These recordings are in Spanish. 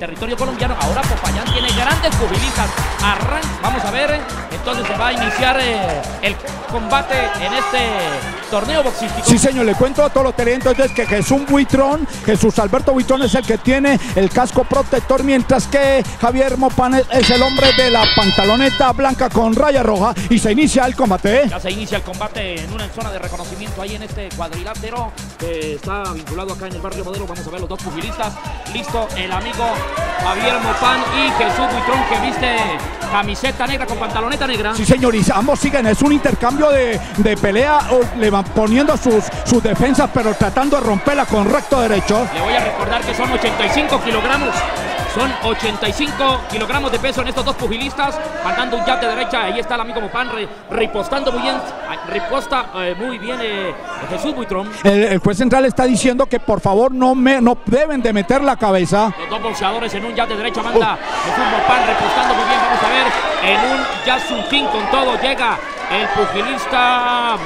Territorio colombiano, ahora Popayan tiene grandes cubilizas, arranca, vamos a ver, entonces se va a iniciar el combate en este torneo boxístico. Sí señor, le cuento a todos los televidentes que Jesús Alberto Buitrón es el que tiene el casco protector, mientras que Javier Mopan es el hombre de la pantaloneta blanca con raya roja, y se inicia el combate. Ya se inicia el combate en una zona de reconocimiento ahí en este cuadrilátero que está vinculado acá en el barrio Modelo. Vamos a ver los dos pugilistas, listo el amigo Javier Mopan y Jesús Buitrón, que viste camiseta negra con pantaloneta negra. Sí señor, y ambos siguen, es un intercambio de pelea, le van poniendo sus defensas pero tratando de romperla con recto derecho. Le voy a recordar que son 85 kilogramos. Son 85 kilogramos de peso en estos dos pugilistas, mandando un jab de derecha. Ahí está el amigo Mopan ripostando muy bien, Jesús Buitrón. El juez central está diciendo que por favor no deben de meter la cabeza. Los dos boxeadores en un jab de derecha manda Jesús Mopan ripostando muy bien. Vamos a ver, en un jab sutil con todo llega el pugilista.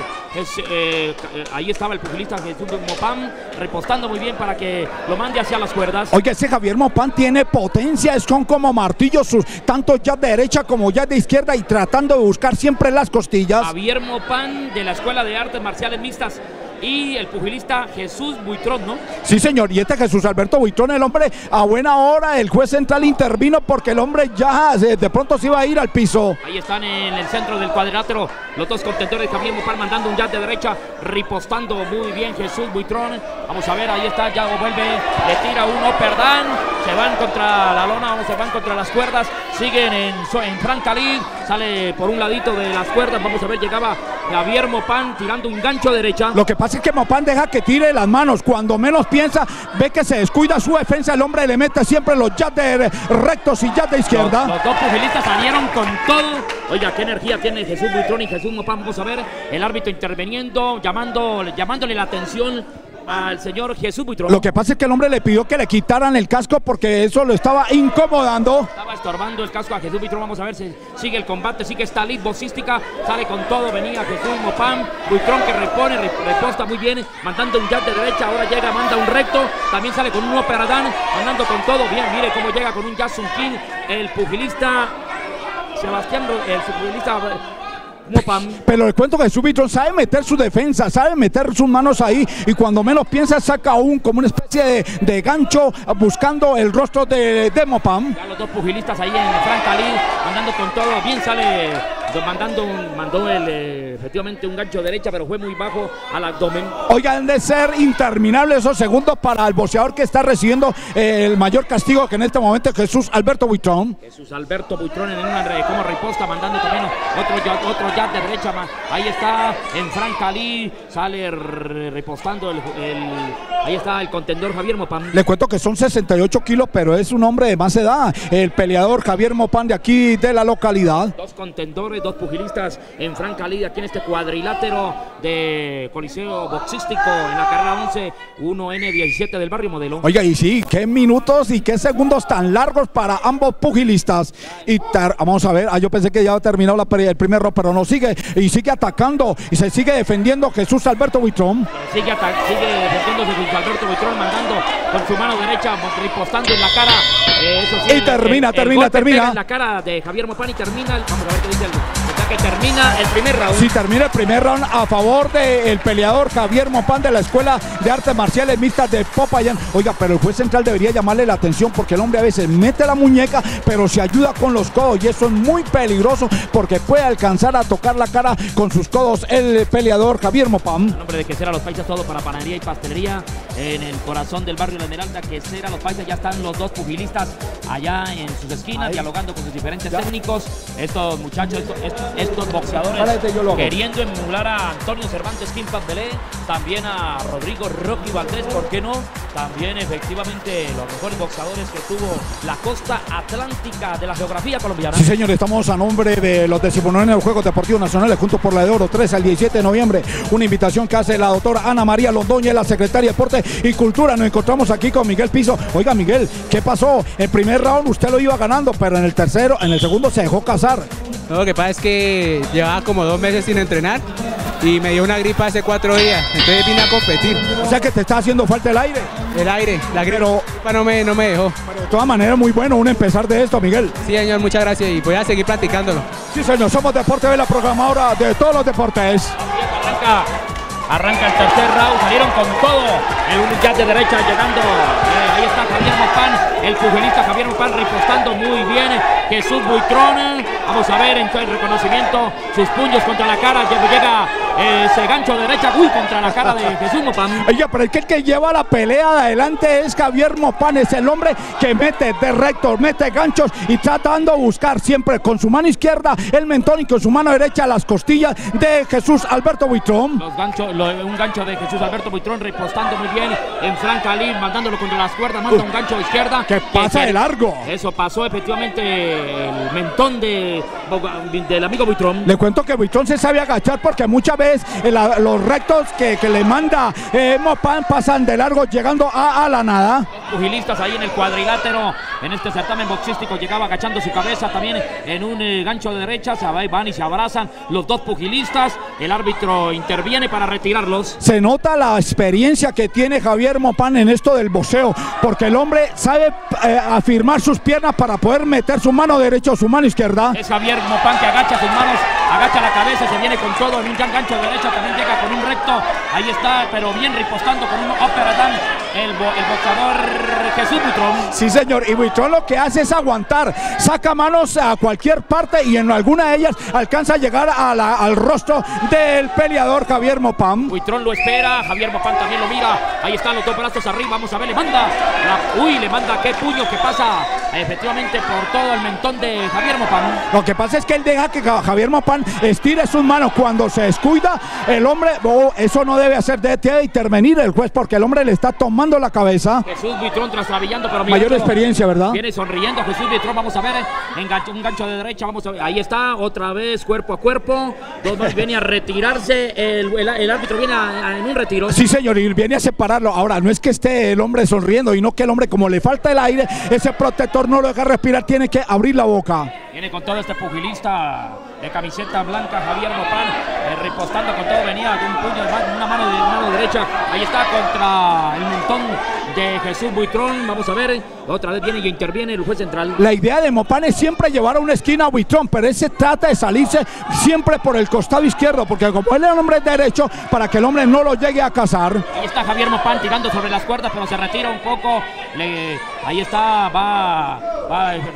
Ahí estaba el pugilista Jesús Mopan repostando muy bien para que lo mande hacia las cuerdas. Oiga, ese Javier Mopan tiene potencia, son como martillos, tanto ya de derecha como ya de izquierda, y tratando de buscar siempre las costillas. Javier Mopan de la Escuela de Artes Marciales Mixtas y el pugilista Jesús Buitrón, ¿no? Sí señor, y este Jesús Alberto Buitrón, el hombre, a buena hora el juez central intervino porque el hombre ya de pronto se iba a ir al piso. Ahí están en el centro del cuadrilátero los dos contendores, Javier Mopan mandando un jab de derecha, ripostando muy bien Jesús Buitrón. Vamos a ver, ahí está, ya vuelve, le tira un upper down, se van contra la lona, se van contra las cuerdas, siguen en franca lid, sale por un ladito de las cuerdas. Vamos a ver, llegaba Javier Mopan tirando un gancho derecha. Lo que pasa es que Mopan deja que tire las manos, cuando menos piensa, ve que se descuida su defensa, el hombre le mete siempre los jabs de rectos y jabs de izquierda. Los dos pugilistas salieron con todo. Oiga, qué energía tiene Jesús Buitrón y Jesús Mopan. Vamos a ver, el árbitro interviniendo, llamándole la atención al señor Jesús Buitrón. Lo que pasa es que el hombre le pidió que le quitaran el casco porque eso lo estaba incomodando. Estaba estorbando el casco a Jesús Buitrón. Vamos a ver si sigue el combate, sigue esta lid boxística, sale con todo, venía Jesús Mopan, Buitrón que repone, reposta muy bien, mandando un jab de derecha, ahora llega, manda un recto, también sale con un operadán, mandando con todo, bien, mire cómo llega con un jab sunkin el pugilista Sebastián, el pugilista Mopan. Pero le cuento que Jesús Buitrón sabe meter su defensa, sabe meter sus manos ahí, y cuando menos piensa saca como una especie de gancho buscando el rostro de Mopan. Ya los dos pugilistas ahí en franca lid, andando con todo, bien sale, mandó efectivamente un gancho derecha, pero fue muy bajo al abdomen. Oiga, han de ser interminables esos segundos para el boxeador que está recibiendo el mayor castigo, que en este momento es Jesús Alberto Buitrón. Jesús Alberto Buitrón en una como riposta, mandando también otro ya de derecha, ahí está en franca lid, sale repostando ahí está el contendor Javier Mopan. Le cuento que son 68 kilos, pero es un hombre de más edad, el peleador Javier Mopan de aquí de la localidad. Dos contendores, dos pugilistas en franca lid aquí en este cuadrilátero de Coliseo Boxístico en la carrera 11, 1N17 del barrio Modelo. Oiga, y sí, qué minutos y qué segundos tan largos para ambos pugilistas. Y vamos a ver, yo pensé que ya había terminado el primer round, pero no. Sigue atacando y se sigue defendiendo Jesús Alberto Buitrón. Sigue defendiéndose Jesús Alberto Buitrón, mandando con su mano derecha, ripostando en la cara. Eso sí, y termina en la cara de Javier Mopan, y termina. Vamos a ver qué dice que termina el primer round. Sí, termina el primer round a favor del peleador Javier Mopan de la Escuela de Artes Marciales Mixtas de Popayán. Oiga, pero el juez central debería llamarle la atención porque el hombre a veces mete la muñeca, pero se ayuda con los codos, y eso es muy peligroso porque puede alcanzar a tocar la cara con sus codos el peleador Javier Mopan. En nombre de Quesera Los Paisas, todo para panadería y pastelería en el corazón del barrio La Esmeralda, Quesera Los Paisas. Ya están los dos pugilistas allá en sus esquinas, ahí, dialogando con sus diferentes técnicos. Estos muchachos, estos boxeadores queriendo emular a Antonio Cervantes Kimpán Belé, también a Rodrigo Rocky Valdés, ¿por qué no? También efectivamente los mejores boxeadores que tuvo la costa atlántica de la geografía colombiana. Sí señores, estamos a nombre de los 19 Juegos Deportivos Nacionales, juntos por la de oro, 3 al 17 de noviembre, una invitación que hace la doctora Ana María Londoño, la secretaria de Deporte y Cultura. Nos encontramos aquí con Miguel Piso. Oiga Miguel, ¿qué pasó? El primer round usted lo iba ganando, pero en el segundo se dejó cazar. No, lo que pasa es que llevaba como 2 meses sin entrenar y me dio una gripa hace 4 días, entonces vine a competir. O sea que te está haciendo falta el aire. El aire, la gripa no me dejó. Pero de todas maneras, muy bueno un empezar de esto, Miguel. Sí, señor, muchas gracias y voy a seguir platicándolo. Sí, señor, somos Deporte TV, la programadora de todos los deportes. Arranca el tercer round, salieron con todo. En un jab de derecha llegando. Ahí está Javier Mopan, el pugilista Javier Mopan ripostando muy bien. Jesús Buitrón. Vamos a ver en todo el reconocimiento. Sus puños contra la cara. Llega ese gancho de derecha. Uy, contra la cara de Jesús Mopan. Oye, pero el que lleva la pelea de adelante es Javier Mopan. Es el hombre que mete de recto, mete ganchos y tratando de buscar siempre con su mano izquierda el mentón y con su mano derecha las costillas de Jesús Alberto Buitrón. Un gancho de Jesús Alberto Buitrón repostando muy bien en franca lid, mandándolo contra las cuerdas, manda un gancho a izquierda. ¿Qué pasa de largo? Eso pasó efectivamente el mentón del amigo Buitrón. Le cuento que Buitrón se sabe agachar porque muchas veces los rectos que le manda Mopan pasan de largo llegando a la nada. Pugilistas ahí en el cuadrilátero, en este certamen boxístico, llegaba agachando su cabeza también en un gancho de derecha, van y se abrazan los dos pugilistas, el árbitro interviene para retirarlos. Se nota la experiencia que tiene Javier Mopan en esto del boxeo, porque el hombre sabe afirmar sus piernas para poder meter su mano derecha o su mano izquierda. Es Javier Mopan que agacha sus manos, agacha la cabeza, se viene con todo en un gran gancho de derecha, también llega con un recto, ahí está, pero bien ripostando con un uppercut el boxeador Jesús Buitrón. Sí, señor, y Buitrón lo que hace es aguantar, saca manos a cualquier parte y en alguna de ellas alcanza a llegar al rostro del peleador Javier Mopan. Buitrón lo espera, Javier Mopan también lo mira, ahí están los dos brazos arriba, vamos a ver, le manda, le manda qué puño que pasa efectivamente por todo el mentón de Javier Mopan. Lo que pasa es que él deja que Javier Mopan estire sus manos, cuando se descuida el hombre, eso no debe hacer, debe intervenir el juez porque el hombre le está tomando la cabeza. Jesús Buitrón trastabillando, pero mayor gancho, experiencia, ¿verdad? Viene sonriendo Jesús Buitrón, vamos a ver, un gancho de derecha, vamos a ver, ahí está, otra vez cuerpo a cuerpo, viene a retirarse, el árbitro viene en un retiro. Sí, señor, y viene a separarlo, ahora no es que esté el hombre sonriendo, y no que el hombre como le falta el aire, ese protector no lo deja respirar, tiene que abrir la boca. Viene con todo este pugilista de camiseta blanca, Javier Mopan, repostando con todo, venía de un puño, una mano derecha, ahí está contra el montón de Jesús Buitrón, vamos a ver, otra vez viene y interviene el juez central. La idea de Mopan es siempre llevar a una esquina a Buitrón, pero ese trata de salirse siempre por el costado izquierdo, porque como él es el hombre derecho, para que el hombre no lo llegue a cazar. Ahí está Javier Mopan tirando sobre las cuerdas, pero se retira un poco, ahí está, va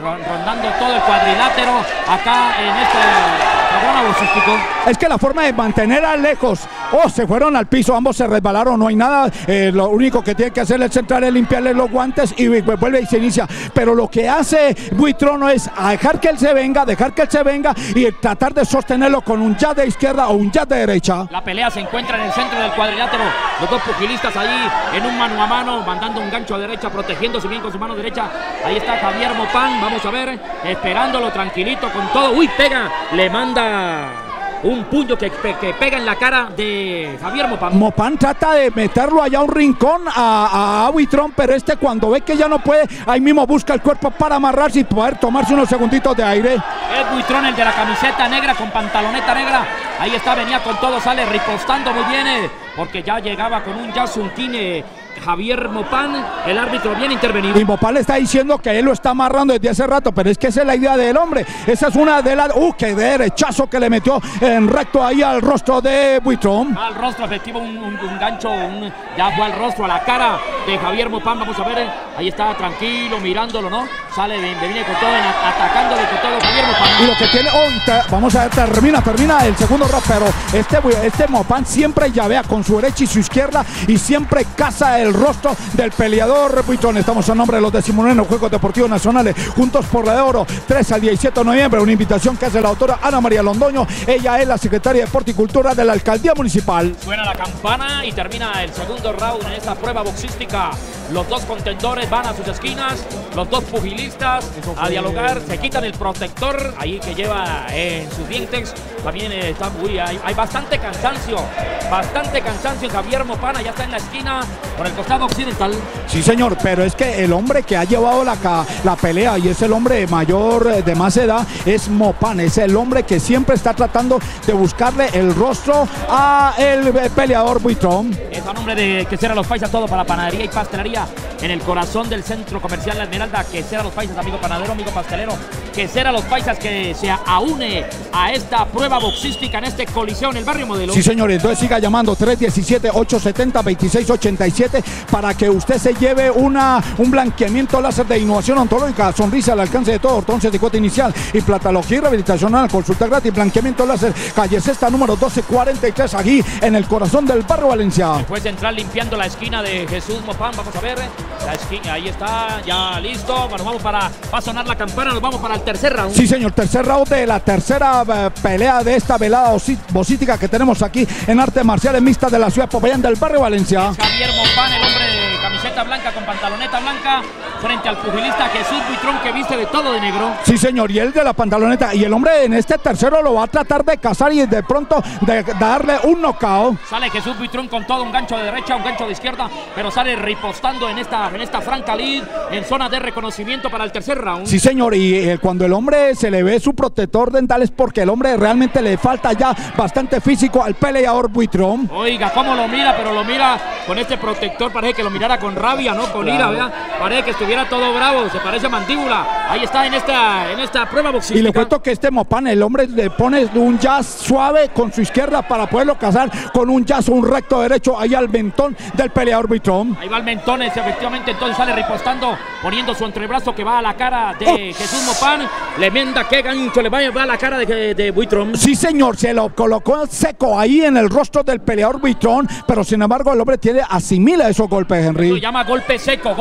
rondando todo el cuadrilátero, acá en este... Es que la forma de mantener a lejos, se fueron al piso, ambos se resbalaron, no hay nada, lo único que tiene que hacer el central es limpiarle los guantes y vuelve y se inicia, pero lo que hace Buitrón es dejar que él se venga, y tratar de sostenerlo con un jab de izquierda o un jab de derecha. La pelea se encuentra en el centro del cuadrilátero, los dos pugilistas ahí en un mano a mano, mandando un gancho a derecha, protegiéndose bien con su mano derecha, ahí está Javier Mopan, vamos a ver, esperándolo tranquilito con todo, uy, pega, le manda un puño que pega en la cara de Javier Mopan. Mopan trata de meterlo allá a un rincón a Buitrón, pero cuando ve que ya no puede, ahí mismo busca el cuerpo para amarrarse y poder tomarse unos segunditos de aire. Es Buitrón el de la camiseta negra con pantaloneta negra. Ahí está, venía con todo, sale ripostando muy bien, porque ya llegaba con un Yasunquine Javier Mopan, el árbitro viene a intervenir. Y Mopan le está diciendo que él lo está amarrando desde hace rato, pero es que esa es la idea del hombre. Esa es una de las... qué derechazo que le metió en recto ahí al rostro de Buitrón. Al rostro, efectivo, un gancho, ya fue al rostro, a la cara de Javier Mopan. Vamos a ver, ahí está tranquilo, mirándolo, ¿no? Sale, viene con todo, atacándole con todo Javier Mopan. Y lo que tiene hoy, vamos a ver, termina el segundo round, pero este Mopan siempre llavea con su derecha y su izquierda y siempre caza el rostro del peleador Buitrón. Estamos a nombre de los 19 Juegos Deportivos Nacionales, juntos por la de oro, 3 al 17 de noviembre, una invitación que hace la autora Ana María Londoño, ella es la secretaria de Deporte y Cultura de la Alcaldía Municipal. Suena la campana y termina el segundo round en esta prueba boxística, los dos contendores van a sus esquinas, los dos pugilistas a dialogar, se quitan el protector ahí que lleva en sus dientes también está muy... Hay bastante cansancio. Javier Mopan ya está en la esquina, por el costado occidental. Sí, señor, pero es que el hombre que ha llevado la pelea, y es el hombre mayor de más edad, es Mopan. Es el hombre que siempre está tratando de buscarle el rostro a el peleador Buitrón. Es a nombre de Quesera Los Paisas, todo para panadería y pastelería en el corazón del centro comercial La Esmeralda. Quesera Los Paisas, amigo panadero, amigo pastelero. Quesera Los Paisas, que se aúne a esta prueba boxística en este coliseo en el barrio Modelo. Sí, señor, entonces siga llamando 317-870-2687 para que usted se lleve un blanqueamiento láser de innovación ontológica, sonrisa al alcance de todo, ortón, ceticueta inicial y platología y rehabilitación anal, consulta gratis, blanqueamiento láser, calle Sexta, número 1243, aquí en el corazón del barrio Valencia. Después de entrar limpiando la esquina de Jesús Mopan, vamos a ver, la esquina, ahí está, ya listo, bueno, vamos para, va a sonar la campana, nos vamos para el tercer round. Sí, señor, tercer round de la tercera pelea de esta velada boxística que tenemos aquí en Artes Marciales Mixtas de la ciudad Popayan del barrio Valencia. Es Javier Mopan, el hombre de camiseta blanca con pantaloneta blanca, frente al pugilista Jesús Buitrón, que viste de todo de negro. Sí, señor, y el de la pantaloneta, y el hombre en este tercero lo va a tratar de cazar y de pronto de darle un knockout. Sale Jesús Buitrón con todo, un gancho de derecha, un gancho de izquierda, pero sale ripostando en esta franca lid, en zona de reconocimiento para el tercer round. Sí, señor, y cuando el hombre se le ve su protector dental es porque el hombre realmente le falta ya bastante físico al peleador Buitrón. Oiga, cómo lo mira, pero lo mira con este protector, parece que lo mirara con rabia, ¿no? Con ira, ¿verdad? Parece que estuviera todo bravo, se parece a mandíbula. Ahí está en esta prueba boxística. Y le cuento que este Mopan, el hombre le pone un jazz suave con su izquierda para poderlo cazar con un jazz, un recto derecho ahí al mentón del peleador Buitrón. Ahí va el mentón, efectivamente, entonces sale ripostando, poniendo su entrebrazo que va a la cara de Jesús Mopan. Le menda que gancho, le va a la cara de Buitrón. Sí, señor, se lo colocó seco ahí en el rostro del peleador Buitrón, pero sin embargo el hombre asimila esos golpes, Henry. Eso llama golpe seco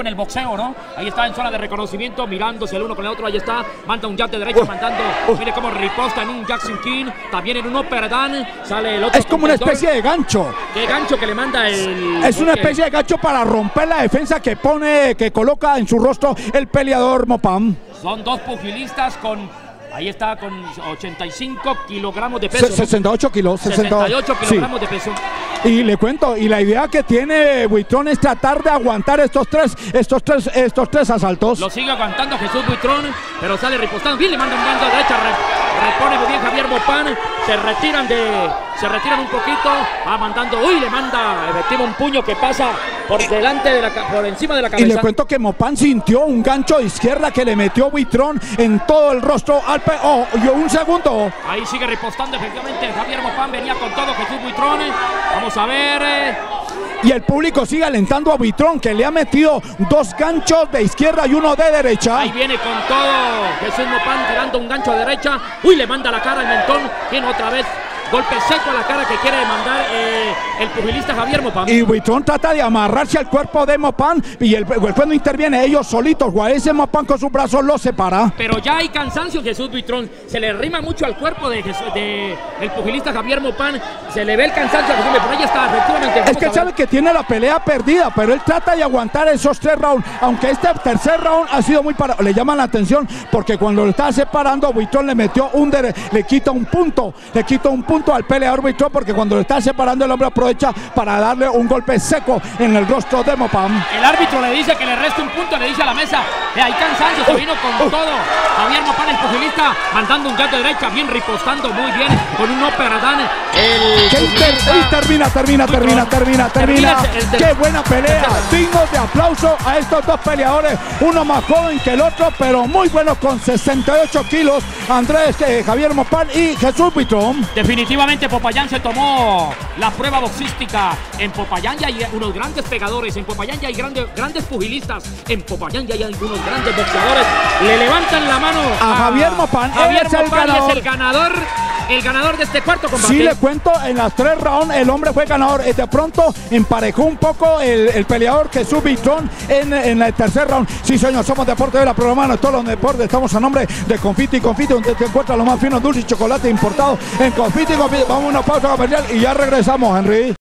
en el boxeo, ¿no? Ahí está en zona de reconocimiento, mirándose el uno con el otro, ahí está, manda un jab de derecha, mandando, mire cómo riposta en un Jackson King, también en un upperdan, sale el otro. Es como una especie de gancho. ¿Qué gancho que le manda el...? Es una especie de gancho para romper la defensa que pone, que coloca en su rostro el peleador Mopan. Son dos pugilistas con... Ahí está con 85 kilogramos de peso. 68 kilos. 68 kilogramos, sí, de peso. Y le cuento, y la idea que tiene Buitrón es tratar de aguantar estos tres asaltos. Lo sigue aguantando Jesús Buitrón, pero sale ripostando. Bien, le manda un gancho a derecha, repone muy bien Javier Mopan. Se retiran un poquito, va mandando, uy, le manda efectivo un puño que pasa por delante de la, por encima de la cabeza. Y le cuento que Mopan sintió un gancho de izquierda que le metió Buitrón en todo el rostro al un segundo. Ahí sigue ripostando efectivamente Javier Mopan, venía con todo Jesús Buitrón. Vamos a ver. Y el público sigue alentando a Buitrón, que le ha metido dos ganchos de izquierda y uno de derecha. Ahí viene con todo Jesús Mopan tirando un gancho de derecha. Uy, le manda la cara al mentón. Tiene otra vez golpe seco a la cara que quiere mandar el pugilista Javier Mopan. Y Buitrón trata de amarrarse al cuerpo de Mopan y el juez no interviene, ellos solitos. Ese Mopan con sus brazos lo separa. Pero ya hay cansancio, Jesús Buitrón. Se le rima mucho al cuerpo del pugilista Javier Mopan. Se le ve el cansancio. Por ahí está, efectivamente. Es que sabe que tiene la pelea perdida, pero él trata de aguantar esos tres rounds. Aunque este tercer round ha sido muy parado. Le llaman la atención porque cuando lo estaba separando, Buitrón le metió le quita un punto. Le quita un punto al peleador Buitrón, porque cuando lo está separando el hombre aprovecha para darle un golpe seco en el rostro de Mopan. El árbitro le dice que le resta un punto, le dice a la mesa, hay cansancio, se vino con todo. Javier Mopan, el pugilista, mandando un gato de derecha, bien ripostando, muy bien, con un upperdan. Termina. Qué buena pelea, dignos de aplauso a estos dos peleadores, uno más joven que el otro, pero muy bueno, con 68 kilos, Javier Mopan y Jesús Buitrón. Definitivamente Popayán se tomó la prueba boxística. En Popayán ya hay unos grandes pegadores, en Popayán ya hay grandes pugilistas, en Popayán ya hay algunos grandes boxeadores. Le levantan la mano a Javier Mopan. Javier Mopan es el ganador de este cuarto combate. Sí, le cuento, en las tres rounds el hombre fue ganador. De pronto emparejó un poco el peleador Jesús Buitrón en el tercer round. Sí, señor, somos Deporte de la Programa, todos los deportes. Estamos a nombre de Confite y Confite, donde te encuentras lo más fino, dulce y chocolate importado en Confite y Confite. Vamos a una pausa comercial y ya regresamos, Henry.